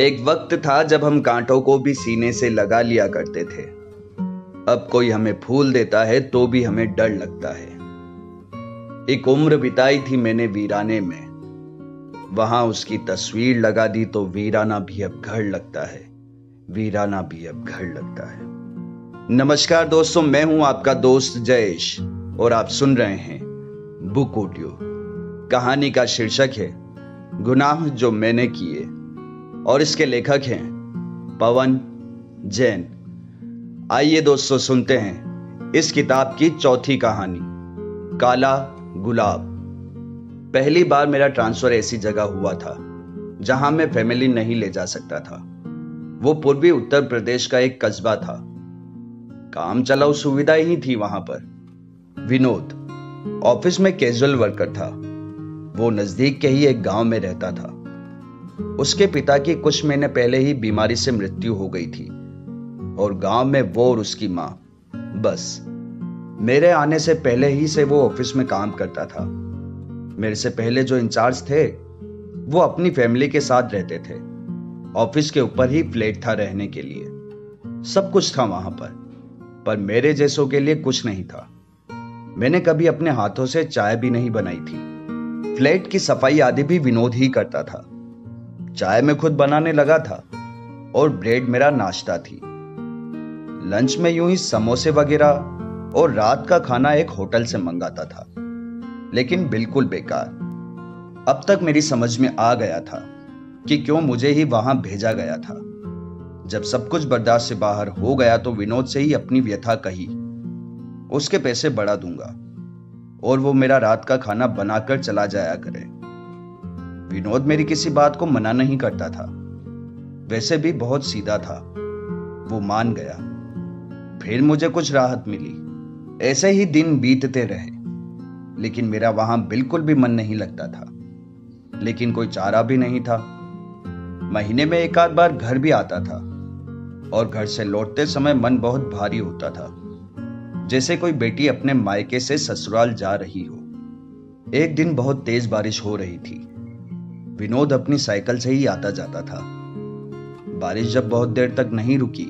एक वक्त था जब हम कांटों को भी सीने से लगा लिया करते थे। अब कोई हमें फूल देता है तो भी हमें डर लगता है। एक उम्र बिताई थी मैंने वीराने में, वहां उसकी तस्वीर लगा दी तो वीराना भी अब घर लगता है, वीराना भी अब घर लगता है। नमस्कार दोस्तों, मैं हूं आपका दोस्त जयेश और आप सुन रहे हैं बुक ऑडियो। कहानी का शीर्षक है गुनाह जो मैंने किए और इसके लेखक हैं पवन जैन। आइए दोस्तों सुनते हैं इस किताब की चौथी कहानी, काला गुलाब। पहली बार मेरा ट्रांसफर ऐसी जगह हुआ था जहां मैं फैमिली नहीं ले जा सकता था। वो पूर्वी उत्तर प्रदेश का एक कस्बा था। काम चलाऊ सुविधा ही थी वहां पर। विनोद ऑफिस में कैजुअल वर्कर था। वो नजदीक के ही एक गांव में रहता था। उसके पिता की कुछ महीने पहले ही बीमारी से मृत्यु हो गई थी और गांव में वो और उसकी मां, बस। मेरे आने से पहले ही से वो ऑफिस में काम करता था। मेरे से पहले जो इंचार्ज थे वो अपनी फैमिली के साथ रहते थे। ऑफिस के ऊपर ही फ्लैट था रहने के लिए, सब कुछ था वहां पर मेरे जैसों के लिए कुछ नहीं था। मैंने कभी अपने हाथों से चाय भी नहीं बनाई थी। फ्लैट की सफाई आदि भी विनोद ही करता था। चाय मैं खुद बनाने लगा था और ब्रेड मेरा नाश्ता थी। लंच में यूं ही समोसे वगैरह और रात का खाना एक होटल से मंगाता था, लेकिन बिल्कुल बेकार। अब तक मेरी समझ में आ गया था कि क्यों मुझे ही वहां भेजा गया था। जब सब कुछ बर्दाश्त से बाहर हो गया तो विनोद से ही अपनी व्यथा कही। उसके पैसे बढ़ा दूंगा और वो मेरा रात का खाना बनाकर चला जाया करे। विनोद मेरी किसी बात को मना नहीं करता था, वैसे भी बहुत सीधा था। वो मान गया। फिर मुझे कुछ राहत मिली। ऐसे ही दिन बीतते रहे, लेकिन मेरा वहां बिल्कुल भी मन नहीं लगता था। लेकिन कोई चारा भी नहीं था। महीने में एक आध बार घर भी आता था और घर से लौटते समय मन बहुत भारी होता था, जैसे कोई बेटी अपने मायके से ससुराल जा रही हो। एक दिन बहुत तेज बारिश हो रही थी। विनोद अपनी साइकिल से ही आता जाता था। बारिश जब बहुत देर तक नहीं रुकी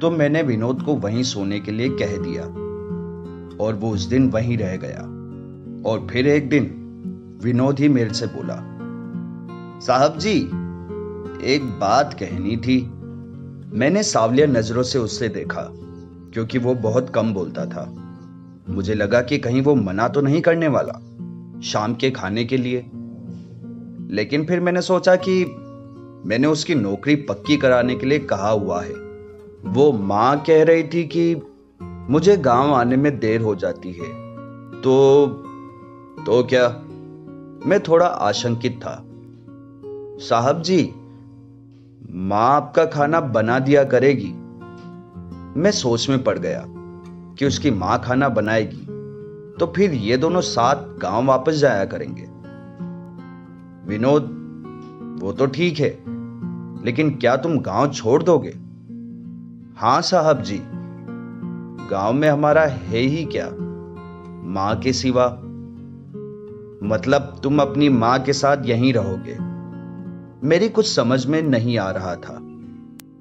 तो मैंने विनोद को वहीं सोने के लिए कह दिया और वो उस दिन वहीं रह गया। और फिर एक दिन विनोद ही मेरे से बोला, साहब जी एक बात कहनी थी। मैंने सांवलिया नजरों से उससे देखा क्योंकि वो बहुत कम बोलता था। मुझे लगा कि कहीं वो मना तो नहीं करने वाला शाम के खाने के लिए। लेकिन फिर मैंने सोचा कि मैंने उसकी नौकरी पक्की कराने के लिए कहा हुआ है। वो माँ कह रही थी कि मुझे गांव आने में देर हो जाती है, तो क्या? मैं थोड़ा आशंकित था। साहब जी, माँ आपका खाना बना दिया करेगी। मैं सोच में पड़ गया कि उसकी माँ खाना बनाएगी तो फिर ये दोनों साथ गांव वापस जाया करेंगे। विनोद, वो तो ठीक है, लेकिन क्या तुम गांव छोड़ दोगे? हां साहब जी, गांव में हमारा है ही क्या, मां के सिवा। मतलब तुम अपनी मां के साथ यहीं रहोगे? मेरी कुछ समझ में नहीं आ रहा था।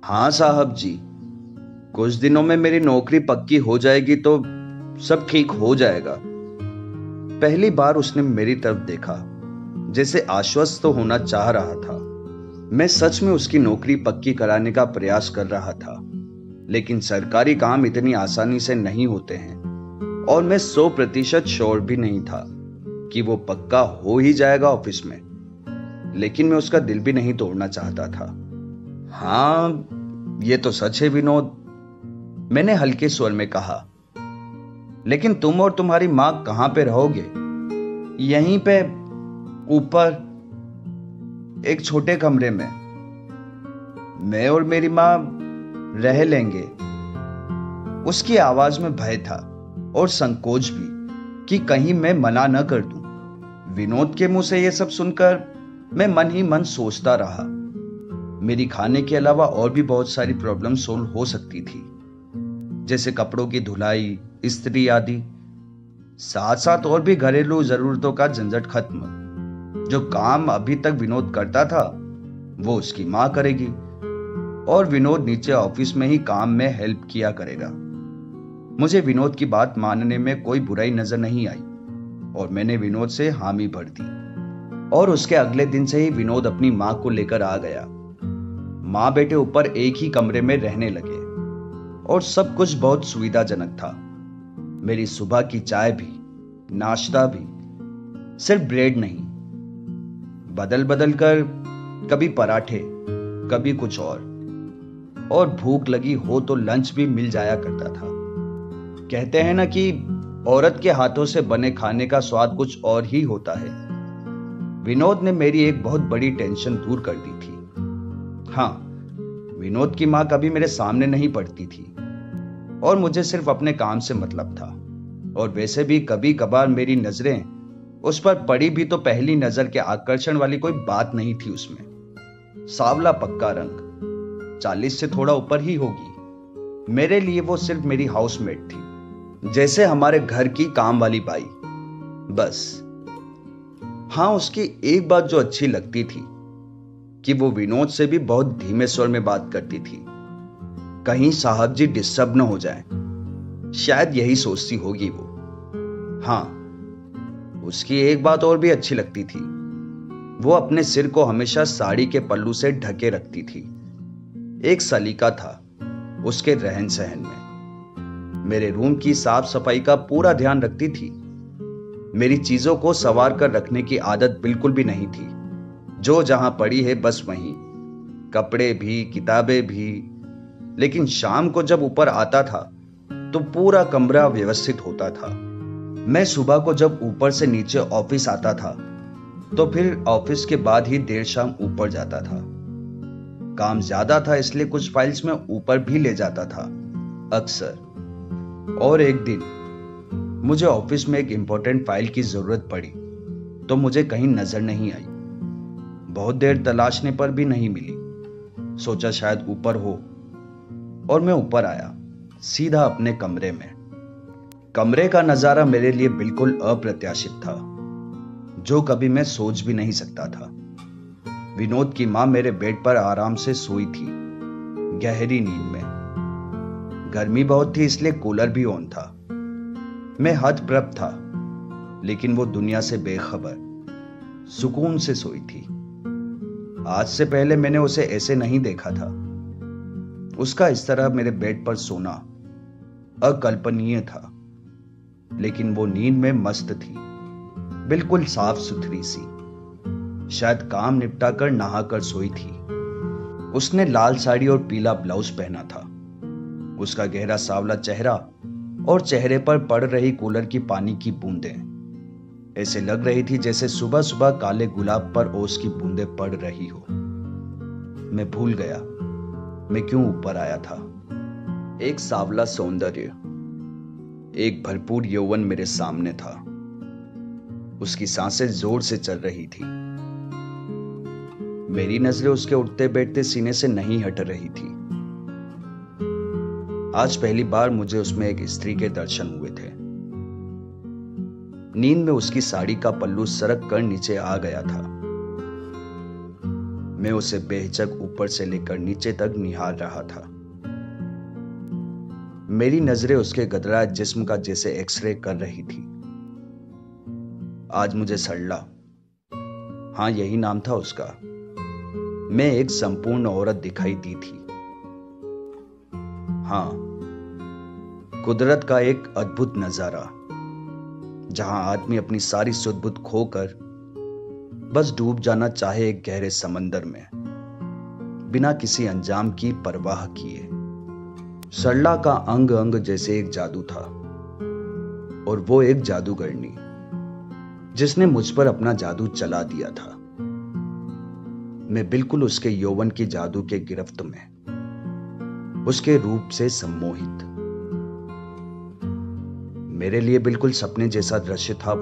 हां साहब जी, कुछ दिनों में मेरी नौकरी पक्की हो जाएगी तो सब ठीक हो जाएगा। पहली बार उसने मेरी तरफ देखा, जैसे आश्वस्त तो होना चाह रहा था। मैं सच में उसकी नौकरी पक्की कराने का प्रयास कर रहा था, लेकिन सरकारी काम इतनी आसानी से नहीं होते हैं और मैं 100% श्योर भी नहीं था कि वो पक्का हो ही जाएगा ऑफिस में। लेकिन मैं उसका दिल भी नहीं तोड़ना चाहता था। हाँ, ये तो सच है विनोद, मैंने हल्के स्वर में कहा। लेकिन तुम और तुम्हारी मां कहां पे रहोगे? यहीं पे ऊपर एक छोटे कमरे में मैं और मेरी मां रह लेंगे। उसकी आवाज में भय था और संकोच भी कि कहीं मैं मना न कर दूं। विनोद के मुंह से यह सब सुनकर मैं मन ही मन सोचता रहा, मेरी खाने के अलावा और भी बहुत सारी प्रॉब्लम सोल्व हो सकती थी, जैसे कपड़ों की धुलाई, इस्त्री आदि। साथ साथ और भी घरेलू जरूरतों का झंझट खत्म। जो काम अभी तक विनोद करता था वो उसकी मां करेगी और विनोद नीचे ऑफिस में ही काम में हेल्प किया करेगा। मुझे विनोद की बात मानने में कोई बुराई नजर नहीं आई और मैंने विनोद से हामी भर दी और उसके अगले दिन से ही विनोद अपनी मां को लेकर आ गया। मां बेटे ऊपर एक ही कमरे में रहने लगे और सब कुछ बहुत सुविधाजनक था। मेरी सुबह की चाय भी, नाश्ता भी, सिर्फ ब्रेड नहीं, बदल बदल कर कभी पराठे कभी कुछ और भूख लगी हो तो लंच भी मिल जाया करता था। कहते हैं ना कि औरत के हाथों से बने खाने का स्वाद कुछ और ही होता है। विनोद ने मेरी एक बहुत बड़ी टेंशन दूर कर दी थी। हाँ, विनोद की मां कभी मेरे सामने नहीं पड़ती थी और मुझे सिर्फ अपने काम से मतलब था और वैसे भी कभी कभार मेरी नजरें उस पर पड़ी भी तो पहली नजर के आकर्षण वाली कोई बात नहीं थी। उसमें सावला पक्का रंग, 40 से थोड़ा ऊपर ही होगी। मेरे लिए वो सिर्फ मेरी हाउसमेट थी, जैसे हमारे घर की काम वाली बाई, बस। हाँ, उसकी एक बात जो अच्छी लगती थी कि वो विनोद से भी बहुत धीमे स्वर में बात करती थी। कहीं साहब जी डिस्टर्ब न हो जाएं, शायद यही सोचती होगी वो। हाँ, उसकी एक बात और भी अच्छी लगती थी, वो अपने सिर को हमेशा साड़ी के पल्लू से ढके रखती थी। एक सलीका था उसके रहन सहन में। मेरे रूम की साफ सफाई का पूरा ध्यान रखती थी। मेरी चीजों को संवार कर रखने की आदत बिल्कुल भी नहीं थी, जो जहां पड़ी है बस वहीं, कपड़े भी किताबें भी। लेकिन शाम को जब ऊपर आता था तो पूरा कमरा व्यवस्थित होता था। मैं सुबह को जब ऊपर से नीचे ऑफिस आता था तो फिर ऑफिस के बाद ही देर शाम ऊपर जाता था। काम ज्यादा था इसलिए कुछ फाइल्स मैं ऊपर भी ले जाता था अक्सर। और एक दिन मुझे ऑफिस में एक इंपॉर्टेंट फाइल की जरूरत पड़ी तो मुझे कहीं नजर नहीं आई। बहुत देर तलाशने पर भी नहीं मिली। सोचा शायद ऊपर हो और मैं ऊपर आया, सीधा अपने कमरे में। कमरे का नजारा मेरे लिए बिल्कुल अप्रत्याशित था, जो कभी मैं सोच भी नहीं सकता था। विनोद की मां मेरे बेड पर आराम से सोई थी, गहरी नींद में। गर्मी बहुत थी इसलिए कूलर भी ऑन था। मैं हतप्रभ था, लेकिन वो दुनिया से बेखबर सुकून से सोई थी। आज से पहले मैंने उसे ऐसे नहीं देखा था। उसका इस तरह मेरे बेड पर सोना अकल्पनीय था, लेकिन वो नींद में मस्त थी, बिल्कुल साफ सुथरी सी। शायद काम निपटा कर नहा कर सोई थी। उसने लाल साड़ी और पीला ब्लाउज पहना था। उसका गहरा सावला चेहरा और चेहरे पर पड़ रही कूलर की पानी की बूंदें ऐसे लग रही थी जैसे सुबह सुबह काले गुलाब पर ओस की बूंदें पड़ रही हो। मैं भूल गया मैं क्यों ऊपर आया था। एक सावला सौंदर्य, एक भरपूर यौवन मेरे सामने था। उसकी सांसें जोर से चल रही थी। मेरी नजरें उसके उठते बैठते सीने से नहीं हट रही थी। आज पहली बार मुझे उसमें एक स्त्री के दर्शन हुए थे। नींद में उसकी साड़ी का पल्लू सरक कर नीचे आ गया था। मैं उसे बेहिचक ऊपर से लेकर नीचे तक निहार रहा था। मेरी नजरें उसके गदरा जिस्म का जैसे एक्सरे कर रही थी। आज मुझे सरला, हाँ यही नाम था उसका, मैं एक संपूर्ण औरत दिखाई दी थी। हाँ, कुदरत का एक अद्भुत नजारा, जहां आदमी अपनी सारी सुध-बुध खोकर बस डूब जाना चाहे एक गहरे समंदर में, बिना किसी अंजाम की परवाह किए। सरला का अंग अंग जैसे एक जादू था और वो एक जादूगरनी जिसने मुझ पर अपना जादू चला दिया था। मैं बिल्कुल उसके यौवन की जादू के गिरफ्त में, उसके रूप से सम्मोहित। मेरे लिए बिल्कुल सपने जैसा दृश्य था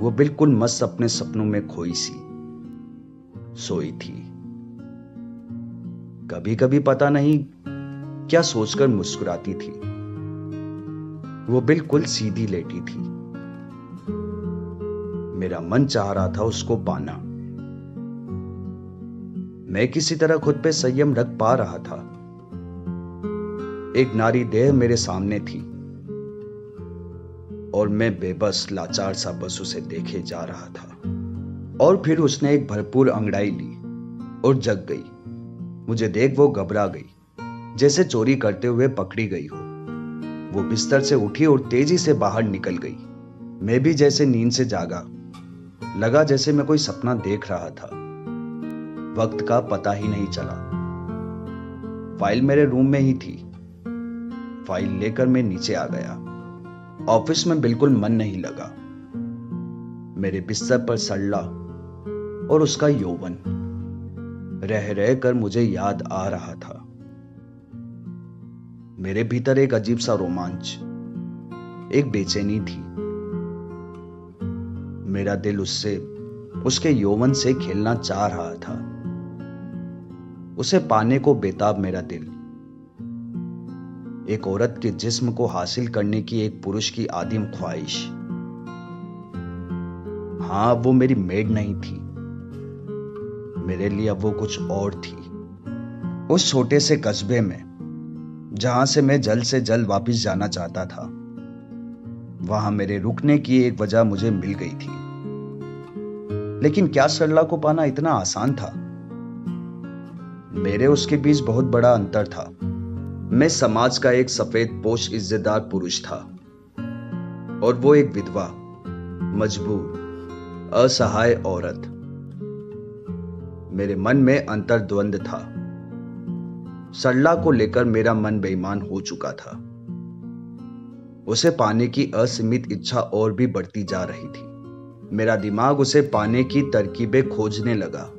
वो बिल्कुल मस्त अपने सपनों में खोई सी सोई थी। कभी कभी पता नहीं क्या सोचकर मुस्कुराती थी। वो बिल्कुल सीधी लेटी थी। मेरा मन चाह रहा था उसको पाना, मैं किसी तरह खुद पे संयम रख पा रहा था। एक नारी देह मेरे सामने थी और मैं बेबस लाचार सा बस उसे देखे जा रहा था। और फिर उसने एक भरपूर अंगड़ाई ली और जग गई। मुझे देख वो घबरा गई, जैसे चोरी करते हुए पकड़ी गई हो। वो बिस्तर से उठी और तेजी से बाहर निकल गई। मैं भी जैसे नींद से जागा, लगा जैसे मैं कोई सपना देख रहा था। वक्त का पता ही नहीं चला। फाइल मेरे रूम में ही थी। फाइल लेकर मैं नीचे आ गया। ऑफिस में बिल्कुल मन नहीं लगा। मेरे बिस्तर पर सड़ला और उसका यौवन रह रह कर मुझे याद आ रहा था। मेरे भीतर एक अजीब सा रोमांच, एक बेचैनी थी। मेरा दिल उससे, उसके यौवन से खेलना चाह रहा था। उसे पाने को बेताब मेरा दिल। एक औरत के जिस्म को हासिल करने की एक पुरुष की आदिम ख्वाहिश। हाँ, वो मेरी मेड नहीं थी। मेरे लिए अब वो कुछ और थी। उस छोटे से कस्बे में जहां से जल्द वापस जाना चाहता था, वहां मेरे रुकने की एक वजह मुझे मिल गई थी। लेकिन क्या सरला को पाना इतना आसान था? मेरे उसके बीच बहुत बड़ा अंतर था। मैं समाज का एक सफेद पोश इज्जतदार पुरुष था और वो एक विधवा, मजबूर, असहाय औरत। मेरे मन में अंतर्द्वंद था। सरला को लेकर मेरा मन बेईमान हो चुका था। उसे पाने की असीमित इच्छा और भी बढ़ती जा रही थी। मेरा दिमाग उसे पाने की तरकीबें खोजने लगा,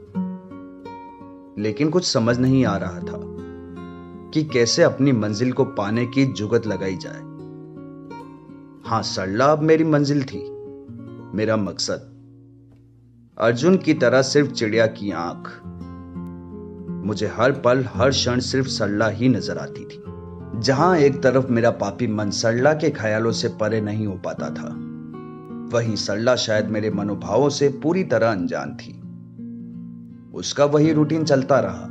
लेकिन कुछ समझ नहीं आ रहा था कि कैसे अपनी मंजिल को पाने की जुगत लगाई जाए। हाँ, सरला अब मेरी मंजिल थी, मेरा मकसद। अर्जुन की तरह सिर्फ चिड़िया की आंख। मुझे हर पल, हर क्षण सिर्फ सरला ही नजर आती थी। जहां एक तरफ मेरा पापी मन सरला के ख्यालों से परे नहीं हो पाता था, वहीं सरला शायद मेरे मनोभावों से पूरी तरह अनजान थी। उसका वही रूटीन चलता रहा,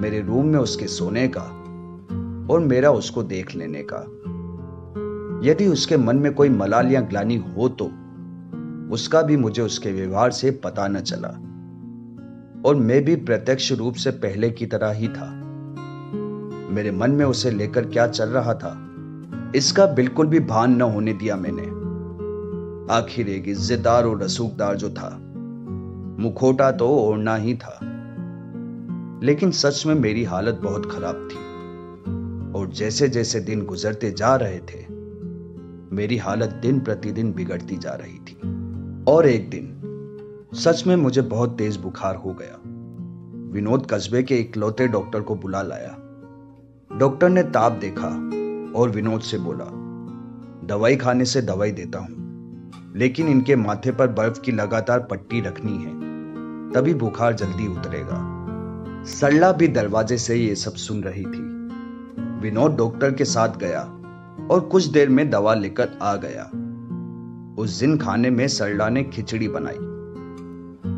मेरे रूम में उसके सोने का और मेरा उसको देख लेने का। यदि उसके मन में कोई मलाल या ग्लानि हो तो उसका भी मुझे उसके व्यवहार से पता न चला। और मैं भी प्रत्यक्ष रूप से पहले की तरह ही था। मेरे मन में उसे लेकर क्या चल रहा था, इसका बिल्कुल भी भान न होने दिया मैंने। आखिर एक इज्जतदार और रसूखदार जो था, मुखौटा तो ओढ़ना ही था। लेकिन सच में मेरी हालत बहुत खराब थी और जैसे जैसे दिन गुजरते जा रहे थे, मेरी हालत दिन प्रतिदिन बिगड़ती जा रही थी। और एक दिन सच में मुझे बहुत तेज बुखार हो गया। विनोद कस्बे के इकलौते डॉक्टर को बुला लाया। डॉक्टर ने ताप देखा और विनोद से बोला, दवाई खाने से दवाई देता हूं, लेकिन इनके माथे पर बर्फ की लगातार पट्टी रखनी है, तभी बुखार जल्दी उतरेगा। सरला भी दरवाजे से ये सब सुन रही थी। विनोद डॉक्टर के साथ गया और कुछ देर में दवा लेकर आ गया। उस दिन खाने में सरला ने खिचड़ी बनाई,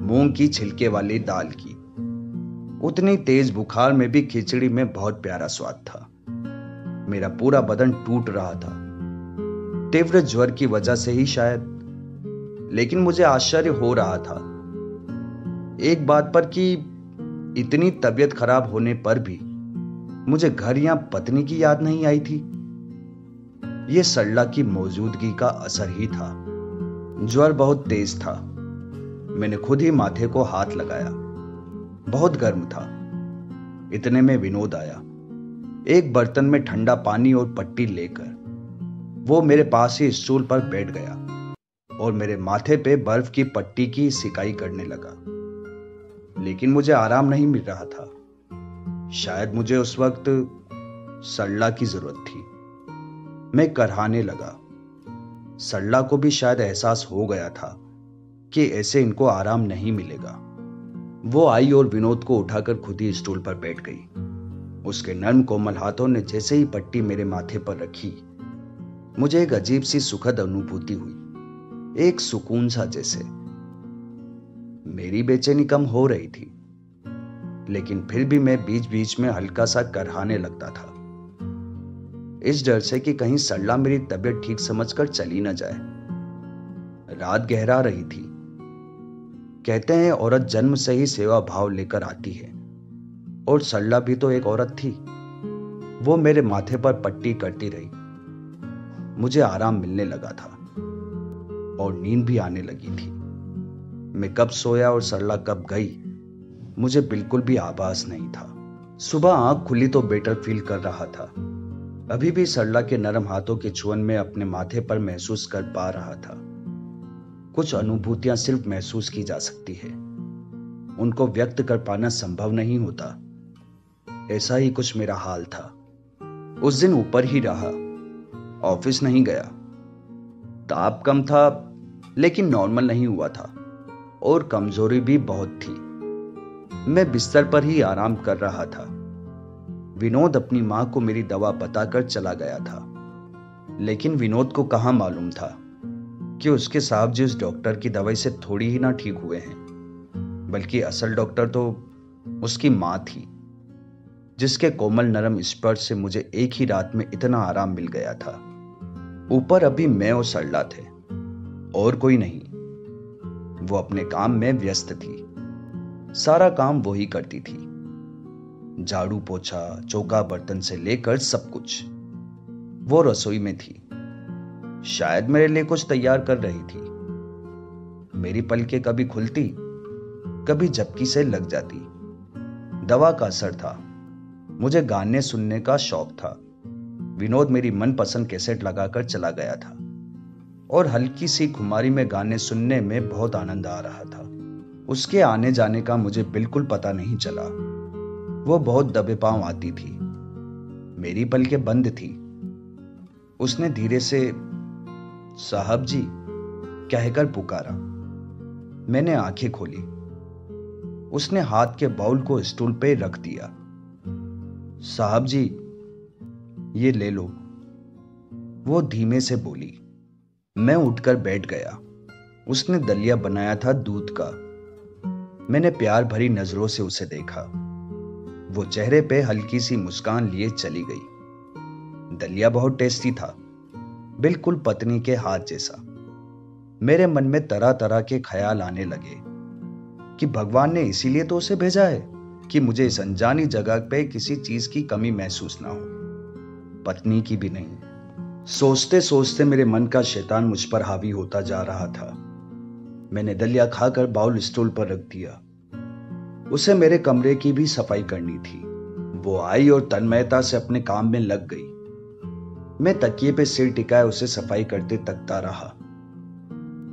मूंग की छिलके वाली दाल की। उतनी तेज बुखार में भी खिचड़ी में बहुत प्यारा स्वाद था। मेरा पूरा बदन टूट रहा था, तीव्र ज्वर की वजह से ही शायद। लेकिन मुझे आश्चर्य हो रहा था एक बात पर कि इतनी तबीयत खराब होने पर भी मुझे घर या पत्नी की याद नहीं आई थी। यह सरला की मौजूदगी का असर ही था। ज्वर बहुत तेज था। मैंने खुद ही माथे को हाथ लगाया, बहुत गर्म था। इतने में विनोद आया, एक बर्तन में ठंडा पानी और पट्टी लेकर। वो मेरे पास ही स्टूल पर बैठ गया और मेरे माथे पे बर्फ की पट्टी की सिकाई करने लगा। लेकिन मुझे आराम नहीं मिल रहा था। शायद मुझे उस वक्त सरला की जरूरत थी। मैं करहाने लगा। सरला को भी शायद एहसास हो गया था कि ऐसे इनको आराम नहीं मिलेगा। वो आई और विनोद को उठाकर खुद ही स्टूल पर बैठ गई। उसके नर्म कोमल हाथों ने जैसे ही पट्टी मेरे माथे पर रखी, मुझे एक अजीब सी सुखद अनुभूति हुई, एक सुकून सा जैसे। मेरी बेचैनी कम हो रही थी। लेकिन फिर भी मैं बीच बीच में हल्का सा करहाने लगता था, इस डर से कि कहीं सरला मेरी तबीयत ठीक समझकर चली ना जाए। रात गहरा रही थी। कहते हैं औरत जन्म से ही सेवा भाव लेकर आती है, और सरला भी तो एक औरत थी। वो मेरे माथे पर पट्टी करती रही। मुझे आराम मिलने लगा था और नींद भी आने लगी थी। मैं कब सोया और सरला कब गई, मुझे बिल्कुल भी आभास नहीं था। सुबह आंख खुली तो बेटर फील कर रहा था। अभी भी सरला के नरम हाथों की छुअन में अपने माथे पर महसूस कर पा रहा था। कुछ अनुभूतियां सिर्फ महसूस की जा सकती है, उनको व्यक्त कर पाना संभव नहीं होता। ऐसा ही कुछ मेरा हाल था। उस दिन ऊपर ही रहा, ऑफिस नहीं गया। ताप कम था लेकिन नॉर्मल नहीं हुआ था, और कमजोरी भी बहुत थी। मैं बिस्तर पर ही आराम कर रहा था। विनोद अपनी मां को मेरी दवा बताकर चला गया था, लेकिन विनोद को कहां मालूम था कि उसके साहब जी उस डॉक्टर की दवाई से थोड़ी ही ना ठीक हुए हैं, बल्कि असल डॉक्टर तो उसकी मां थी, जिसके कोमल नरम स्पर्श से मुझे एक ही रात में इतना आराम मिल गया था। ऊपर अभी मैं और सरला थे, और कोई नहीं। वो अपने काम में व्यस्त थी, सारा काम वो ही करती थी, झाड़ू पोछा चौका बर्तन से लेकर सब कुछ। वो रसोई में थी, शायद मेरे लिए कुछ तैयार कर रही थी। मेरी पलकें कभी खुलती कभी झपकी से लग जाती। दवा का असर था। मुझे गाने सुनने का शौक था। विनोद मेरी मनपसंद कैसेट लगाकर चला गया था, और हल्की सी खुमारी में गाने सुनने में बहुत आनंद आ रहा था। उसके आने जाने का मुझे बिल्कुल पता नहीं चला। वो बहुत दबे पांव आती थी, मेरी पलकें बंद थी। उसने धीरे से साहब जी कहकर पुकारा। मैंने आंखें खोली। उसने हाथ के बाउल को स्टूल पे रख दिया। साहब जी ये ले लो, वो धीमे से बोली। मैं उठकर बैठ गया। उसने दलिया बनाया था दूध का। मैंने प्यार भरी नजरों से उसे देखा। वो चेहरे पे हल्की सी मुस्कान लिए चली गई। दलिया बहुत टेस्टी था, बिल्कुल पत्नी के हाथ जैसा। मेरे मन में तरह तरह के ख्याल आने लगे कि भगवान ने इसीलिए तो उसे भेजा है कि मुझे इस अनजानी जगह पे किसी चीज की कमी महसूस ना हो, पत्नी की भी नहीं। सोचते सोचते मेरे मन का शैतान मुझ पर हावी होता जा रहा था। मैंने दलिया खाकर बाउल स्टूल पर रख दिया। उसे मेरे कमरे की भी सफाई करनी थी। वो आई और तन्मयता से अपने काम में लग गई। मैं तकिए पे सिर टिकाए उसे सफाई करते तकता रहा।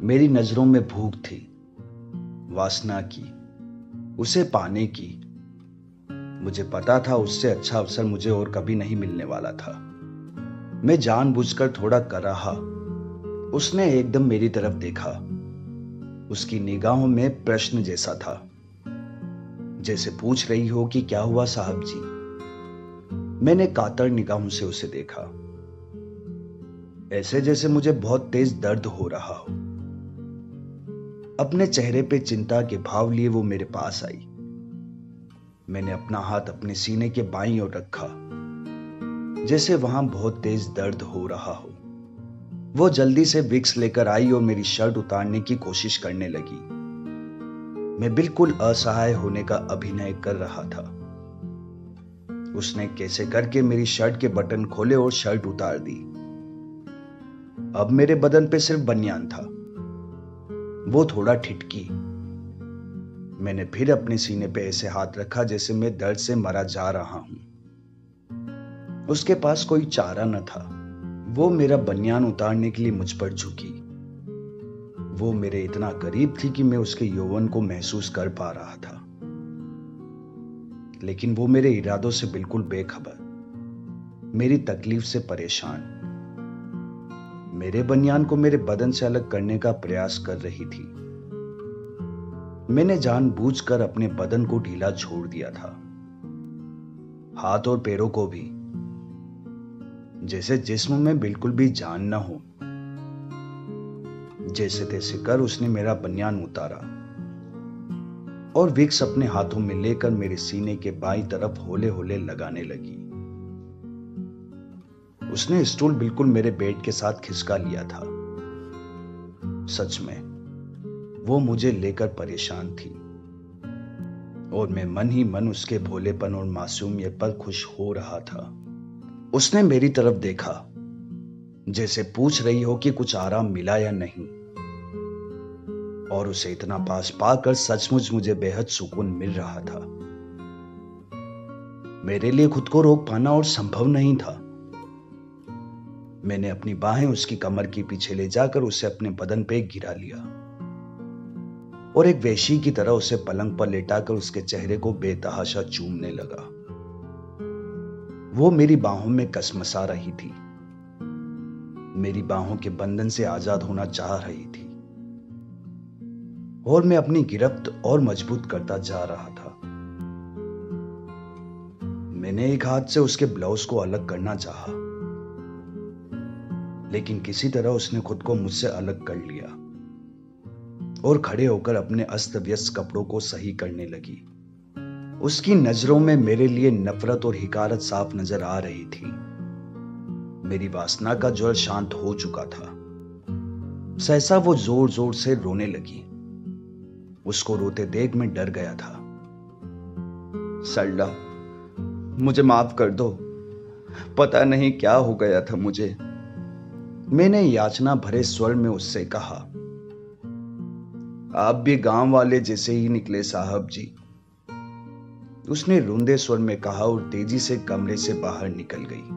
मेरी नजरों में भूख थी, वासना की, उसे पाने की। मुझे पता था उससे अच्छा अवसर मुझे और कभी नहीं मिलने वाला था। मैं जानबूझकर थोड़ा कराहा। उसने एकदम मेरी तरफ देखा। उसकी निगाहों में प्रश्न जैसा था, जैसे पूछ रही हो कि क्या हुआ साहब जी। मैंने कातर निगाहों से उसे देखा, ऐसे जैसे मुझे बहुत तेज दर्द हो रहा हो। अपने चेहरे पे चिंता के भाव लिए वो मेरे पास आई। मैंने अपना हाथ अपने सीने के बाईं ओर रखा, जैसे वहां बहुत तेज दर्द हो रहा हो। वो जल्दी से विक्स लेकर आई और मेरी शर्ट उतारने की कोशिश करने लगी। मैं बिल्कुल असहाय होने का अभिनय कर रहा था। उसने कैसे करके मेरी शर्ट के बटन खोले और शर्ट उतार दी। अब मेरे बदन पे सिर्फ बनियान था। वो थोड़ा ठिठकी। मैंने फिर अपने सीने पे ऐसे हाथ रखा जैसे मैं दर्द से मरा जा रहा हूं। उसके पास कोई चारा न था। वो मेरा बनियान उतारने के लिए मुझ पर झुकी। वो मेरे इतना करीब थी कि मैं उसके यौवन को महसूस कर पा रहा था, लेकिन वो मेरे इरादों से बिल्कुल बेखबर, मेरी तकलीफ से परेशान, मेरे बनियान को मेरे बदन से अलग करने का प्रयास कर रही थी। मैंने जानबूझकर अपने बदन को ढीला छोड़ दिया था, हाथ और पैरों को भी, जैसे जिस्म में बिल्कुल भी जान न हो। जैसे तैसे कर उसने मेरा बनियान उतारा। और विक्स अपने हाथों में लेकर मेरे सीने के बाईं तरफ होले होले लगाने लगी। उसने स्टूल बिल्कुल मेरे बेड के साथ खिसका लिया था। सच में वो मुझे लेकर परेशान थी और मैं मन ही मन उसके भोलेपन और मासूमियत पर खुश हो रहा था। उसने मेरी तरफ देखा, जैसे पूछ रही हो कि कुछ आराम मिला या नहीं, और उसे इतना पास पाकर सचमुच मुझे बेहद सुकून मिल रहा था। मेरे लिए खुद को रोक पाना और संभव नहीं था। मैंने अपनी बाहें उसकी कमर के पीछे ले जाकर उसे अपने बदन पे गिरा लिया और एक वेशी की तरह उसे पलंग पर लेटाकर उसके चेहरे को बेतहाशा चूमने लगा। वो मेरी बाहों में कसमसा रही थी, मेरी बाहों के बंधन से आजाद होना चाह रही थी और मैं अपनी गिरफ्त और मजबूत करता जा रहा था। मैंने एक हाथ से उसके ब्लाउज को अलग करना चाहा, लेकिन किसी तरह उसने खुद को मुझसे अलग कर लिया और खड़े होकर अपने अस्त व्यस्त कपड़ों को सही करने लगी। उसकी नजरों में मेरे लिए नफरत और हिकारत साफ नजर आ रही थी। मेरी वासना का ज्वल शांत हो चुका था। सहसा वो जोर जोर से रोने लगी। उसको रोते देख मैं डर गया था। सल्ला, मुझे माफ कर दो, पता नहीं क्या हो गया था मुझे, मैंने याचना भरे स्वर में उससे कहा। आप भी गांव वाले जैसे ही निकले साहब जी, उसने रुंधे स्वर में कहा और तेजी से कमरे से बाहर निकल गई।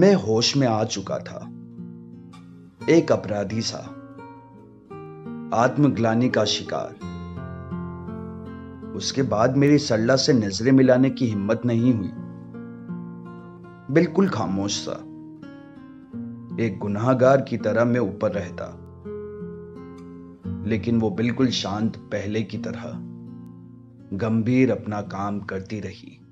मैं होश में आ चुका था, एक अपराधी सा, आत्मग्लानि का शिकार। उसके बाद मेरी सल्ला से नजरें मिलाने की हिम्मत नहीं हुई। बिल्कुल खामोश सा, एक गुनाहगार की तरह मैं ऊपर रहता, लेकिन वो बिल्कुल शांत पहले की तरह गंभीर अपना काम करती रही।